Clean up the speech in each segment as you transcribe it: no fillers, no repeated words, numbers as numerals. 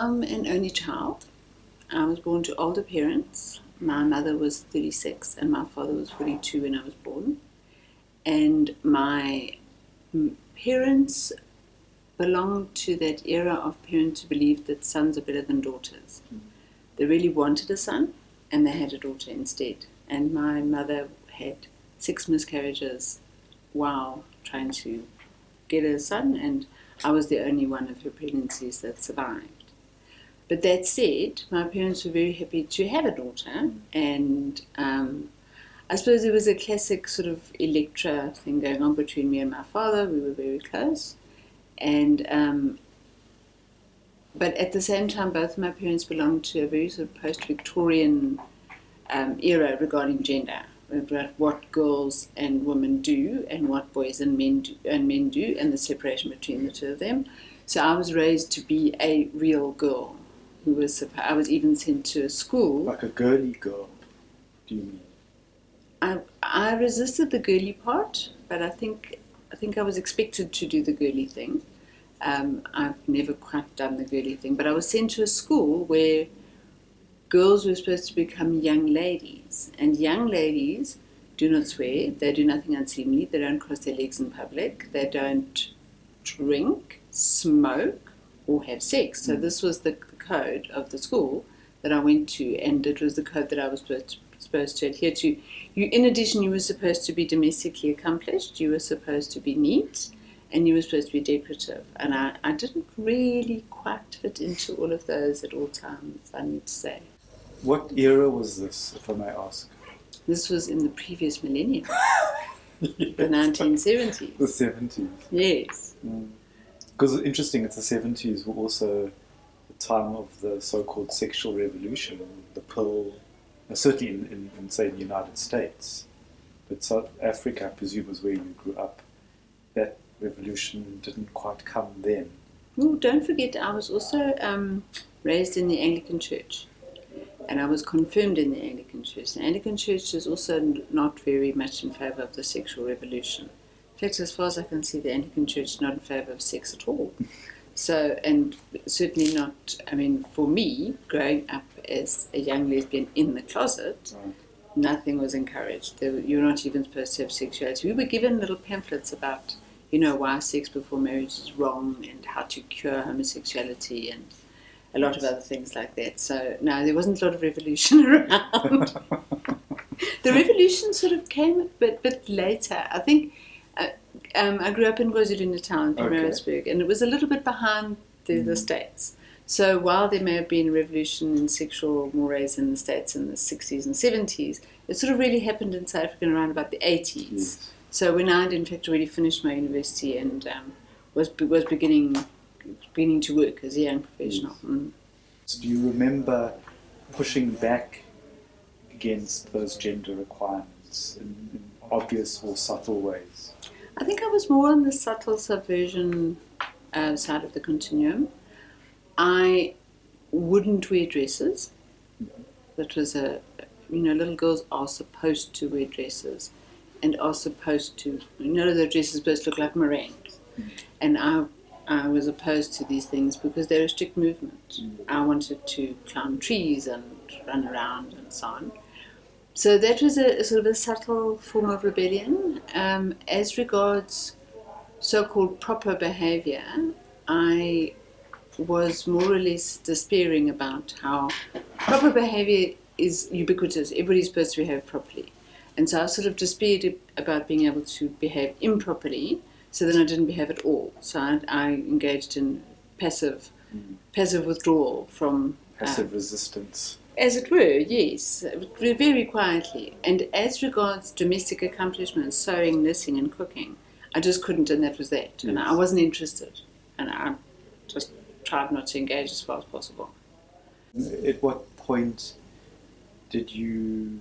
I'm an only child. I was born to older parents. My mother was 36 and my father was 42 when I was born. And my parents belonged to that era of parents who believed that sons are better than daughters. Mm-hmm. They really wanted a son and they had a daughter instead. And my mother had 6 miscarriages while trying to get a son, and I was the only one of her pregnancies that survived. But that said, my parents were very happy to have a daughter, and I suppose there was a classic sort of Electra thing going on between me and my father. We were very close, and but at the same time, both of my parents belonged to a very sort of post-Victorian era regarding gender, about what girls and women do and what boys and men do, and the separation between the two of them. So I was raised to be a real girl who was. I was even sent to a school. Like a girly girl, do you mean? I resisted the girly part, but I think I was expected to do the girly thing. I've never quite done the girly thing, but I was sent to a school where girls were supposed to become young ladies, and young ladies do not swear, they do nothing unseemly, they don't cross their legs in public, they don't drink, smoke, or have sex. So this was the code of the school that I went to, and it was the code that I was supposed to adhere to. In addition, you were supposed to be domestically accomplished, you were supposed to be neat, and you were supposed to be decorative, and I didn't really quite fit into all of those at all times, I need to say. What era was this, if I may ask? This was in the previous millennium, yes. The 1970s. The 70s. Yes. Because it's interesting, it's the 70s were also the time of the so-called sexual revolution, the pill, certainly in, say, the United States, but South Africa, I presume, was where you grew up. That revolution didn't quite come then. Ooh, don't forget, I was also raised in the Anglican Church. And I was confirmed in the Anglican Church. The Anglican Church is also not very much in favour of the sexual revolution. In fact, as far as I can see, the Anglican Church is not in favour of sex at all. So, and certainly not, I mean, for me, growing up as a young lesbian in the closet, right. Nothing was encouraged. You're not even supposed to have sexuality. We were given little pamphlets about, you know, why sex before marriage is wrong and how to cure homosexuality and a lot of other things like that. So, no, there wasn't a lot of revolution around. The revolution sort of came a bit later. I think I grew up in Gwazudin town, in Maritzburg, and it was a little bit behind the States. So while there may have been a revolution in sexual mores in the States in the 60s and 70s, it sort of really happened in South Africa around about the 80s. Yes. So when I had, in fact, already finished my university and was beginning to work as a young professional. Mm. So do you remember pushing back against those gender requirements in obvious or subtle ways? I think I was more on the subtle subversion side of the continuum. I wouldn't wear dresses. That was little girls are supposed to wear dresses and are supposed to, the dresses are supposed to look like meringues. Mm. And I was opposed to these things because they restrict movement. I wanted to climb trees and run around and so on. So that was a sort of a subtle form of rebellion. As regards so-called proper behaviour, I was more or less despairing about how proper behaviour is ubiquitous. Everybody's supposed to behave properly. And so I sort of despaired about being able to behave improperly. So then I didn't behave at all. So I engaged in passive withdrawal from... Passive resistance. As it were, yes, very quietly. And as regards domestic accomplishments, sewing, nursing and cooking, I just couldn't, and that was that. Yes. And I wasn't interested. And I just tried not to engage as far as possible. At what point did you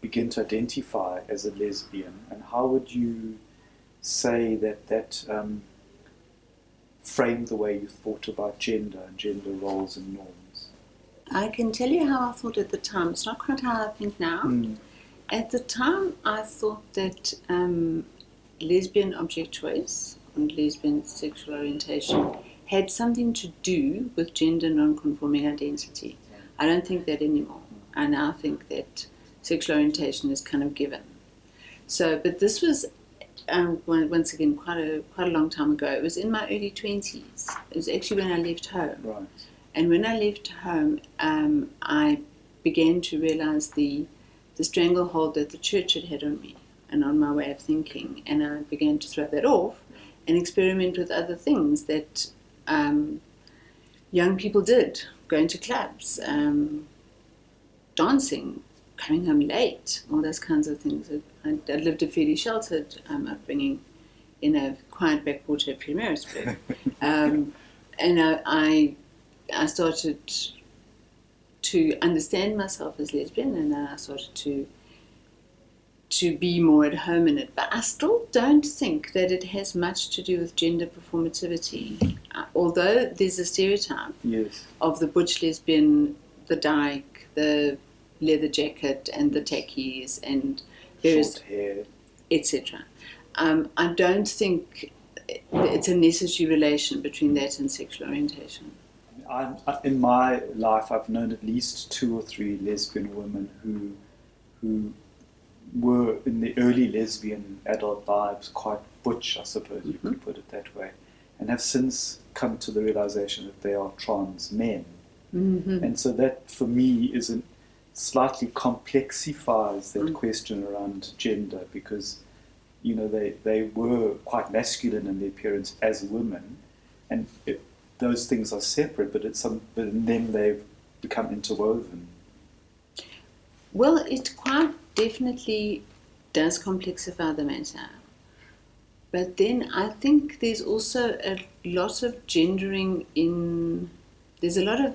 begin to identify as a lesbian, and how would you say that framed the way you thought about gender and gender roles and norms? I can tell you how I thought at the time. It's not quite how I think now. Mm. At the time, I thought that lesbian object choice and lesbian sexual orientation had something to do with gender non-conforming identity. I don't think that anymore. I now think that sexual orientation is kind of given. So, but this was, once again, quite a long time ago. It was in my early 20s. It was actually when I left home. Right. And when I left home, I began to realize the stranglehold that the church had had on me and on my way of thinking. And I began to throw that off and experiment with other things that young people did, going to clubs, dancing, coming home late, all those kinds of things. I lived a fairly sheltered upbringing in a quiet backwater of Maritzburg. And I started to understand myself as lesbian, and then I started to be more at home in it. But I still don't think that it has much to do with gender performativity. Although there's a stereotype of the butch lesbian, the dyke, the leather jacket and the tackies and various, short hair, etc. I don't think it's a necessary relation between that and sexual orientation. In my life, I've known at least 2 or 3 lesbian women who were in the early lesbian adult vibes, quite butch, I suppose you could put it that way, and have since come to the realization that they are trans men. And so that, for me, is an slightly complexifies that question around gender, because, you know, they were quite masculine in their appearance as women, and those things are separate, but then they've become interwoven. Well, it quite definitely does complexify the matter. But then I think there's also a lot of gendering in... There's a lot of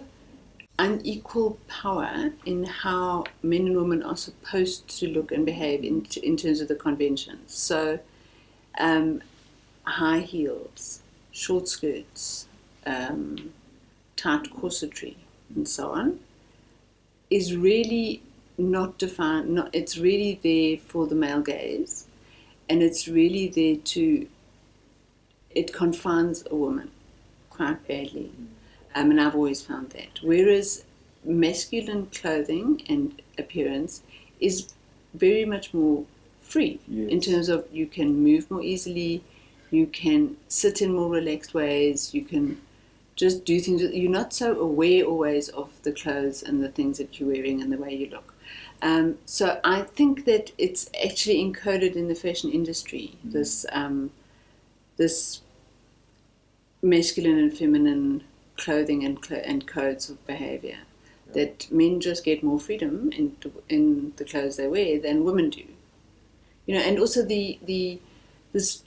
unequal power in how men and women are supposed to look and behave in terms of the conventions. So, high heels, short skirts, tight corsetry and so on is really not defined, it's really there for the male gaze, and it's really there to, it confines a woman quite badly, and I've always found that. Whereas masculine clothing and appearance is very much more free in terms of you can move more easily, you can sit in more relaxed ways, you can just do things. You're not so aware always of the clothes and the things that you're wearing and the way you look. So I think that it's actually encoded in the fashion industry, this masculine and feminine clothing and codes of behavior, that men just get more freedom in the clothes they wear than women do. You know, and also this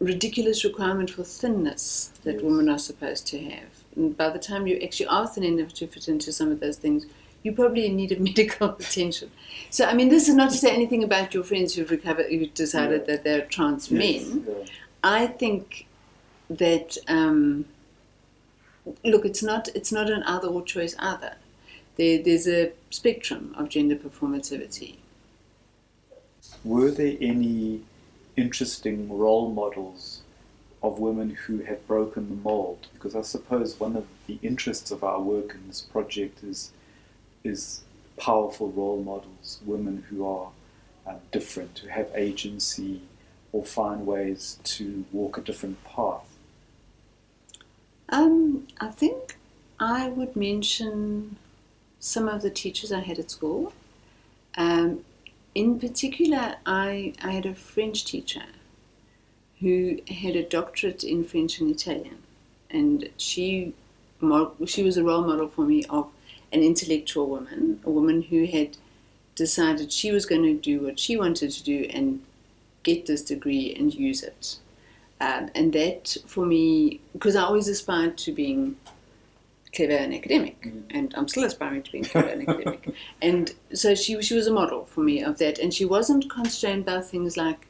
ridiculous requirement for thinness that women are supposed to have. And by the time you actually are thin enough to fit into some of those things, you're probably in need of medical attention. So, I mean, this is not to say anything about your friends who've recovered, who've decided that they're trans men. I think that, look, it's not an either or choice either. There's a spectrum of gender performativity. Were there any interesting role models of women who have broken the mold? Because I suppose one of the interests of our work in this project is powerful role models, women who are different, who have agency or find ways to walk a different path. I think I would mention some of the teachers I had at school. In particular, I had a French teacher who had a doctorate in French and Italian, and she was a role model for me of an intellectual woman, a woman who had decided she was going to do what she wanted to do and get this degree and use it. And that, for me, because I always aspired to being clever and academic, and I'm still aspiring to being clever and academic. And so she was a model for me of that, and she wasn't constrained by things like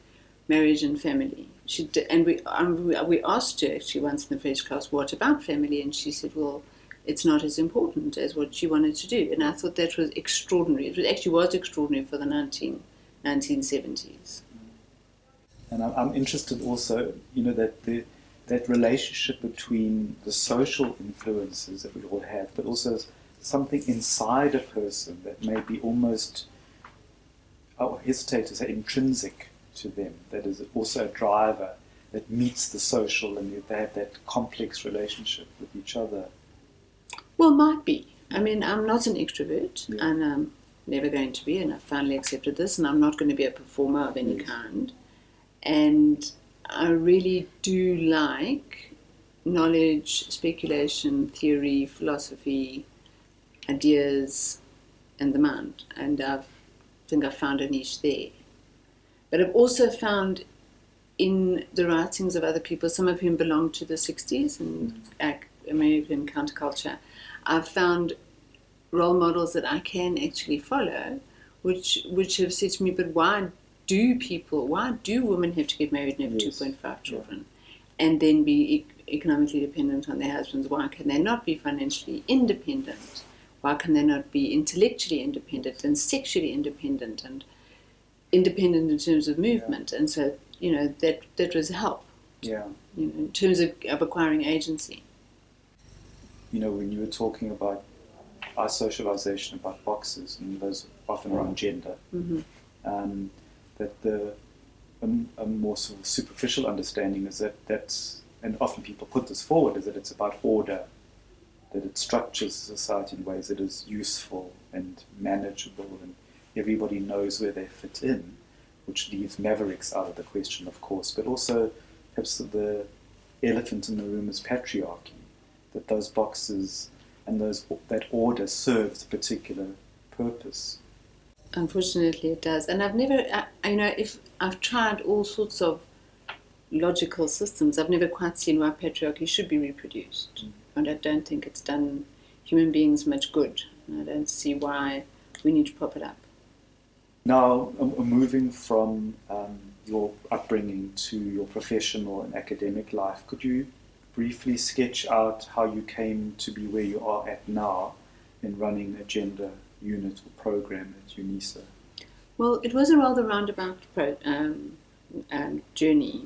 marriage and family. We asked her actually once in the French class, what about family? And she said, well, it's not as important as what she wanted to do. And I thought that was extraordinary. It actually was extraordinary for the 1970s. And I'm interested also, you know, that that relationship between the social influences that we all have, but also something inside a person that may be almost, I hesitate to say intrinsic to them, that is also a driver that meets the social, and they have that complex relationship with each other. Well, might be. I mean, I'm not an extrovert, yeah, and I'm never going to be, and I've finally accepted this, and I'm not going to be a performer of any, yes, kind. And I really do like knowledge, speculation, theory, philosophy, ideas, and the mind. And I think I've found a niche there. But I've also found in the writings of other people, some of whom belong to the 60s and American counterculture, I've found role models that I can actually follow, which have said to me, but why do women have to get married and have, yes, 2.5 children, yeah, and then be economically dependent on their husbands? Why can they not be financially independent? Why can they not be intellectually independent and sexually independent and independent in terms of movement? Yeah. And so, you know, that was help, yeah, you know, in terms of acquiring agency. You know, when you were talking about our socialization, about boxes, and those often around gender, mm-hmm, that a more sort of superficial understanding is that that's, and often people put this forward, is that it's about order, that it structures society in ways that is useful and manageable, and everybody knows where they fit in, which leaves mavericks out of the question, of course, but also perhaps the elephant in the room is patriarchy, that those boxes and that order serves a particular purpose. Unfortunately, it does. And I've never, you know, if I've tried all sorts of logical systems, I've never quite seen why patriarchy should be reproduced. Mm. And I don't think it's done human beings much good. And I don't see why we need to prop it up. Now, moving from your upbringing to your professional and academic life, could you briefly sketch out how you came to be where you are at now in running a gender unit or program at UNISA? Well, it was a rather roundabout journey.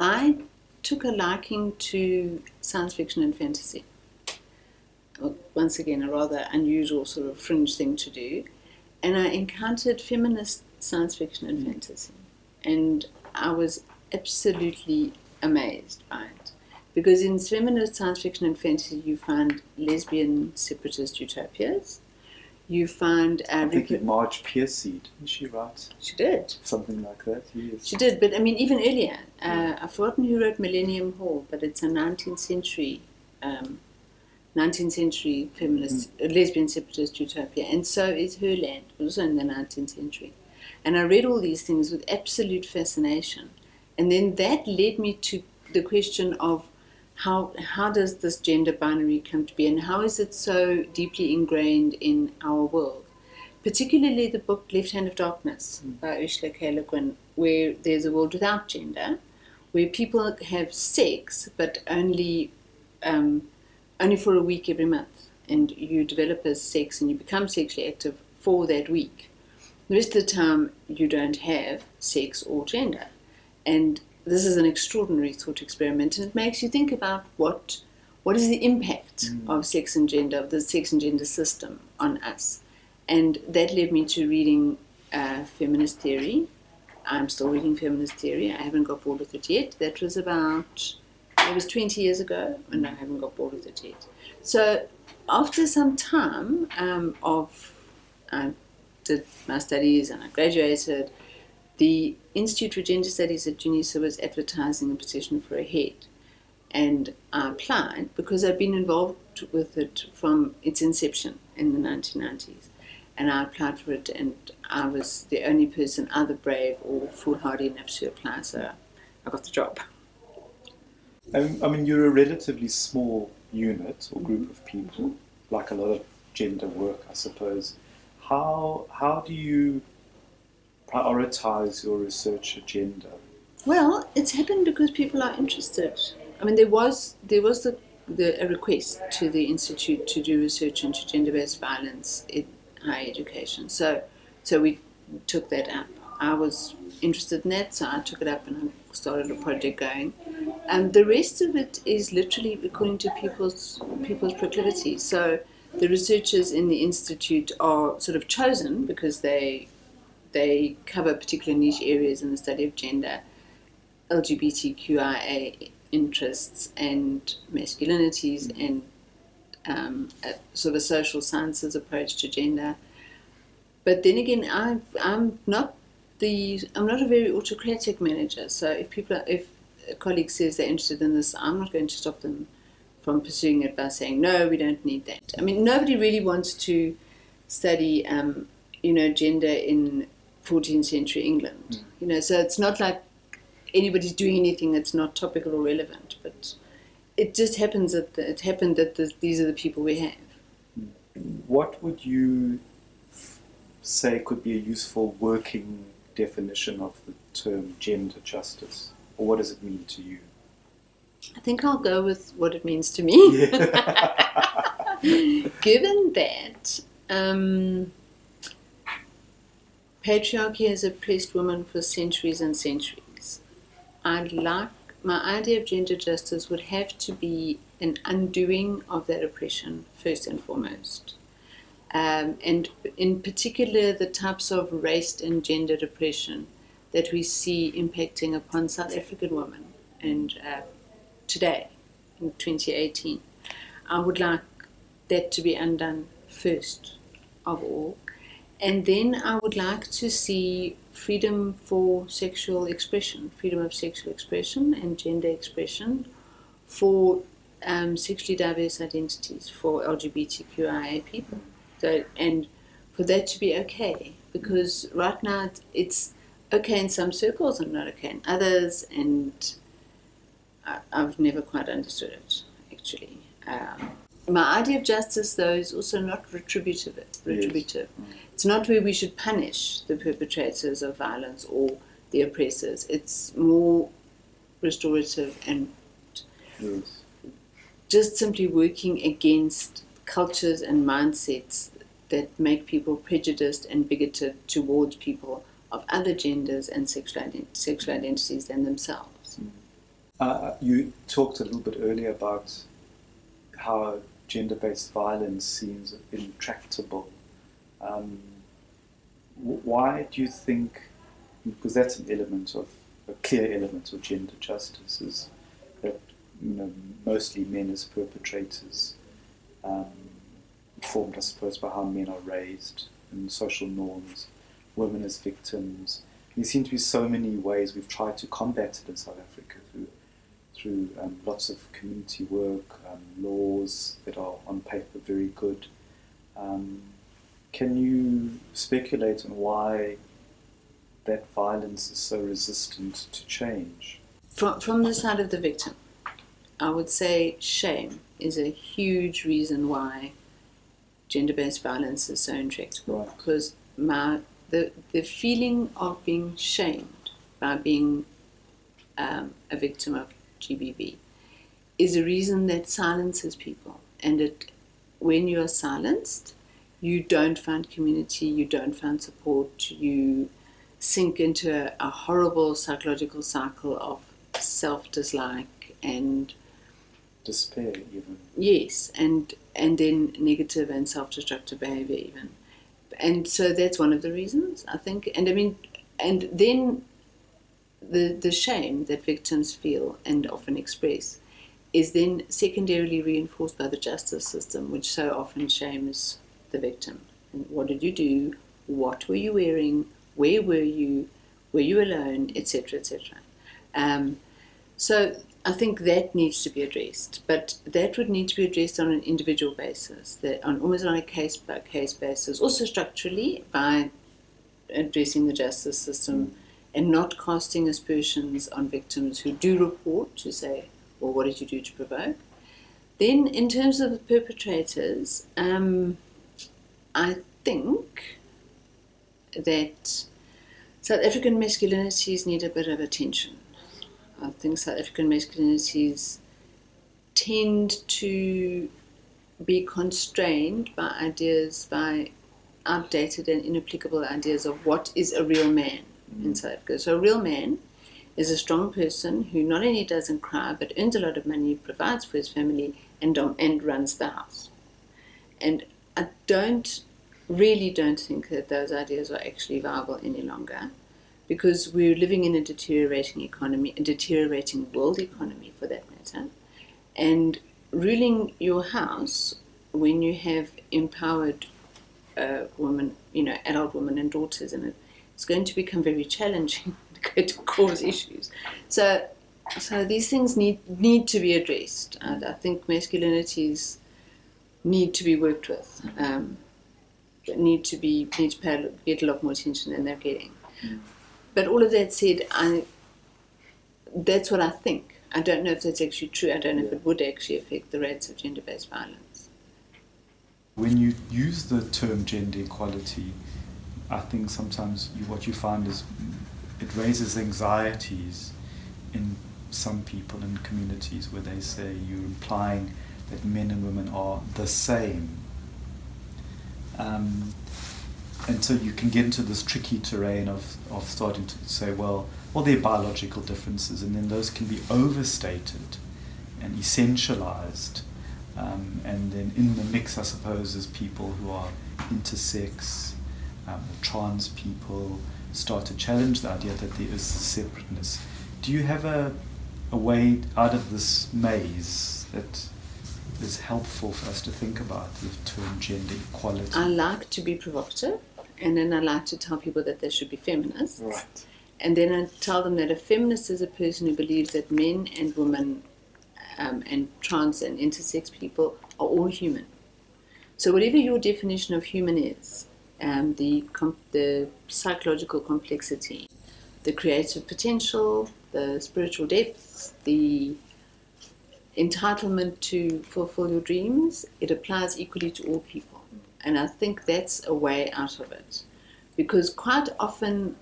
I took a liking to science fiction and fantasy. Once again, a rather unusual sort of fringe thing to do. And I encountered feminist science fiction and fantasy. And I was absolutely amazed by it. Because in feminist science fiction and fantasy, you find lesbian separatist utopias. You find... I think it Marge Piercy, didn't she write? She did. Something like that, yes. She did, but I mean, even earlier. Yeah. I've forgotten who wrote Millennium Hall, but it's a 19th century feminist, lesbian separatist utopia, and so is Herland, also in the 19th century. And I read all these things with absolute fascination. And then that led me to the question of how does this gender binary come to be, and how is it so deeply ingrained in our world? Particularly the book Left Hand of Darkness by Ursula K. Le Guin, where there's a world without gender, where people have sex, but only for a week every month, and you develop as sex and you become sexually active for that week. The rest of the time you don't have sex or gender. And this is an extraordinary thought experiment, and it makes you think about what is the impact of sex and gender, of the sex and gender system on us. And that led me to reading feminist theory. I'm still reading feminist theory. I haven't got bored with it yet. That was about... It was 20 years ago, and I haven't got bored with it yet. So after some time I did my studies and I graduated, the Institute for Gender Studies at UNISA was advertising a position for a head. And I applied because I'd been involved with it from its inception in the 1990s. And I applied for it, and I was the only person either brave or foolhardy enough to apply, so I got the job. I mean, you're a relatively small unit or group of people, like a lot of gender work, I suppose. How do you prioritize your research agenda? Well, it's happened because people are interested. I mean, there was a request to the Institute to do research into gender-based violence in higher education. So we took that up. I was interested in that, so I took it up and I started a project going. The rest of it is literally according to people's proclivity. So the researchers in the institute are sort of chosen because they cover particular niche areas in the study of gender, LGBTQIA interests and masculinities, and sort of a social sciences approach to gender. But then again, I'm not a very autocratic manager. So if a colleague says they're interested in this, I'm not going to stop them from pursuing it by saying, no, we don't need that. I mean, nobody really wants to study, you know, gender in 14th century England. Mm. You know, so it's not like anybody's doing anything that's not topical or relevant. But it just happens that these are the people we have. What would you say could be a useful working definition of the term gender justice? Or what does it mean to you? I think I'll go with what it means to me. Yeah. Given that patriarchy has oppressed women for centuries and centuries, my idea of gender justice would have to be an undoing of that oppression, first and foremost. And in particular, the types of race and gendered oppression that we see impacting upon South African women and today, in 2018. I would like that to be undone first of all. And then I would like to see freedom for sexual expression, freedom of sexual expression and gender expression for sexually diverse identities, for LGBTQIA people. So, and for that to be okay, because right now it's okay in some circles and not okay in others, and I've never quite understood it, actually. My idea of justice, though, is also not retributive. Yes. It's not where we should punish the perpetrators of violence or the oppressors. It's more restorative and yes, just simply working against cultures and mindsets that make people prejudiced and bigoted towards people of other genders and sexual identities than themselves. Mm. You talked a little bit earlier about how gender-based violence seems intractable. Why do you think, because that's an element of, a clear element of gender justice, is that, you know, mostly men as perpetrators, formed, I suppose, by how men are raised and social norms, women as victims. There seem to be so many ways we've tried to combat it in South Africa through lots of community work, laws that are on paper very good. Can you speculate on why that violence is so resistant to change? From the side of the victim, I would say shame is a huge reason why gender-based violence is so intractable. Right. Because the feeling of being shamed by being a victim of GBV is a reason that silences people. And when you are silenced, you don't find community, you don't find support, you sink into a horrible psychological cycle of self-dislike and despair, even. Yes, and then negative and self-destructive behavior, even. And so that's one of the reasons, I think. And I mean, and then the shame that victims feel and often express is then secondarily reinforced by the justice system, which so often shames the victim. And what did you do? What were you wearing? Where were you? Were you alone? Etc. etc. So I think that needs to be addressed, but that would need to be addressed on an individual basis, almost on a case-by-case basis, also structurally by addressing the justice system and not casting aspersions on victims who do report, to say, well, what did you do to provoke? Then in terms of the perpetrators, I think that South African masculinities need a bit of attention. I think South African masculinities tend to be constrained by ideas, by outdated and inapplicable ideas of what is a real man in South Africa. So a real man is a strong person who not only doesn't cry but earns a lot of money, provides for his family, and runs the house. And I really don't think that those ideas are actually viable any longer, because we're living in a deteriorating economy, a deteriorating world economy for that matter. And ruling your house when you have empowered women, adult women and daughters in it, it's going to become very challenging. To cause issues. So these things need to be addressed, and I think masculinities need to be worked with. Need to get a lot more attention than they're getting. Mm. But all of that said, that's what I think. I don't know if that's actually true. I don't know if it would actually affect the rates of gender-based violence. When you use the term gender equality, I think sometimes what you find is it raises anxieties in some people and communities where they say you're implying that men and women are the same. And so you can get into this tricky terrain of starting to say, well, there are biological differences, and then those can be overstated and essentialized. And then in the mix, I suppose, is people who are intersex, trans people, start to challenge the idea that there is separateness. Do you have a way out of this maze that is helpful for us to think about the term gender equality? I like to be provocative, and then I like to tell people that they should be feminists. Right. And then I tell them that a feminist is a person who believes that men and women and trans and intersex people are all human. So whatever your definition of human is, the psychological complexity, the creative potential, the spiritual depths, the entitlement to fulfill your dreams, it applies equally to all people. And I think that's a way out of it. Because quite often,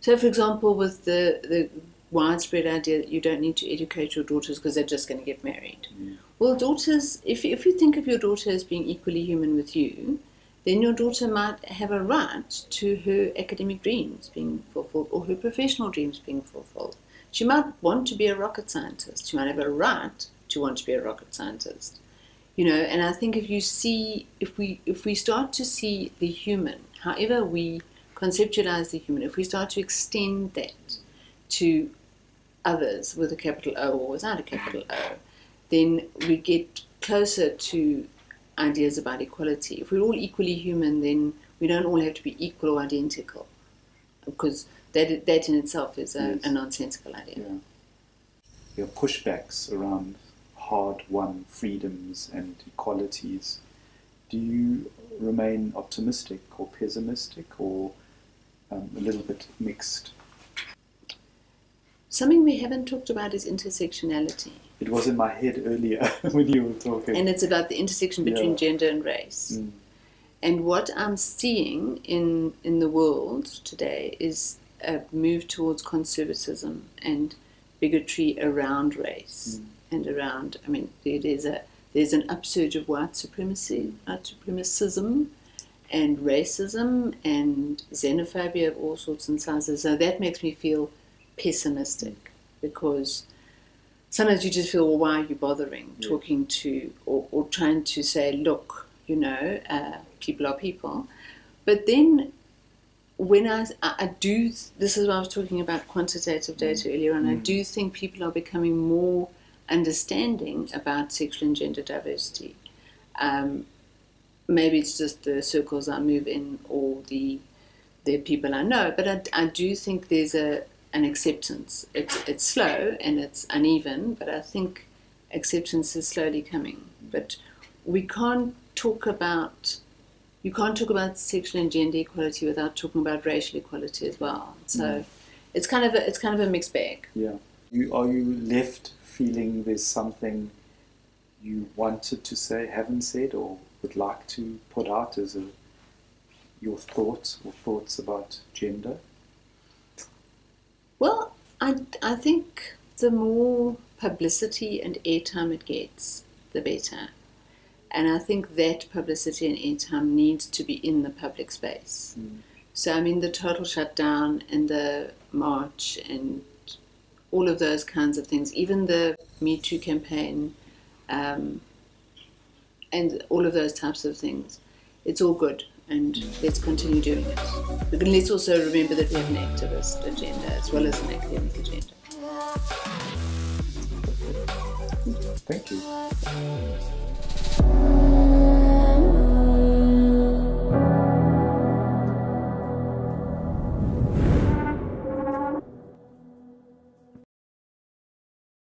so for example, with the widespread idea that you don't need to educate your daughters because they're just going to get married. Yeah. Well, daughters, if you think of your daughter as being equally human with you, then your daughter might have a right to her academic dreams being fulfilled or her professional dreams being fulfilled. She might want to be a rocket scientist. She might have a right to want to be a rocket scientist. And I think if we start to see the human, however we conceptualize the human, if we start to extend that to others with a capital O or without a capital O, then we get closer to ideas about equality. If we're all equally human, then we don't all have to be equal or identical, because that in itself is a nonsensical idea. Yeah. There are pushbacks around hard-won freedoms and equalities. Do you remain optimistic or pessimistic, or a little bit mixed? Something we haven't talked about is intersectionality. It was in my head earlier when you were talking. And it's about the intersection between gender and race. Mm. And what I'm seeing in the world today is a move towards conservatism and bigotry around race and around, there's an upsurge of white supremacy, white supremacism and racism and xenophobia of all sorts and sizes. So that makes me feel pessimistic, because sometimes you just feel, well, why are you bothering talking to or trying to say, look, people are people. But then when this is why I was talking about quantitative data earlier on, I do think people are becoming more understanding about sexual and gender diversity. Maybe it's just the circles I move in or the people I know, but I do think there's an acceptance. It's slow and it's uneven, but I think acceptance is slowly coming. But you can't talk about sexual and gender equality without talking about racial equality as well. So it's kind of a mixed bag. Yeah. Are you left feeling there's something you wanted to say, haven't said, or would like to put out as your thoughts or thoughts about gender? Well, I think the more publicity and airtime it gets, the better. And I think that publicity and airtime needs to be in the public space. Mm. So I mean the total shutdown and the march and all of those kinds of things, even the Me Too campaign and all of those types of things, it's all good. And let's continue doing it. But let's also remember that we have an activist agenda as well as an academic agenda. Thank you.